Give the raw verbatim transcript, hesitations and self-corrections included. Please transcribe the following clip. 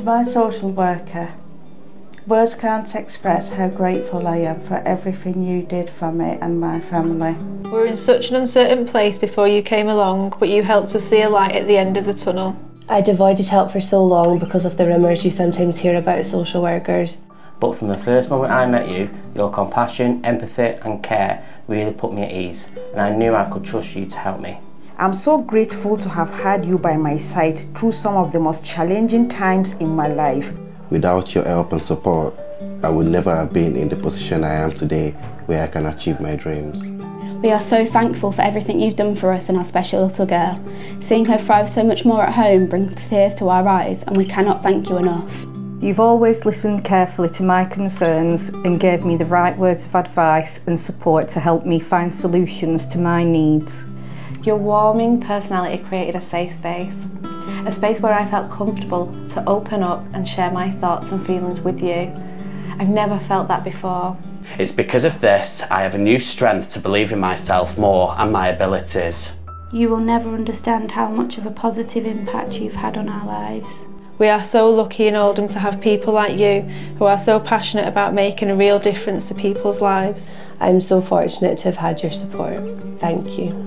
To my social worker, words can't express how grateful I am for everything you did for me and my family. We were in such an uncertain place before you came along, but you helped us see a light at the end of the tunnel. I'd avoided help for so long because of the rumours you sometimes hear about social workers. But from the first moment I met you, your compassion, empathy and care really put me at ease, and I knew I could trust you to help me. I'm so grateful to have had you by my side through some of the most challenging times in my life. Without your help and support, I would never have been in the position I am today, where I can achieve my dreams. We are so thankful for everything you've done for us and our special little girl. Seeing her thrive so much more at home brings tears to our eyes, and we cannot thank you enough. You've always listened carefully to my concerns and gave me the right words of advice and support to help me find solutions to my needs. Your warming personality created a safe space. A space where I felt comfortable to open up and share my thoughts and feelings with you. I've never felt that before. It's because of this I have a new strength to believe in myself more and my abilities. You will never understand how much of a positive impact you've had on our lives. We are so lucky in Oldham to have people like you who are so passionate about making a real difference to people's lives. I'm so fortunate to have had your support. Thank you.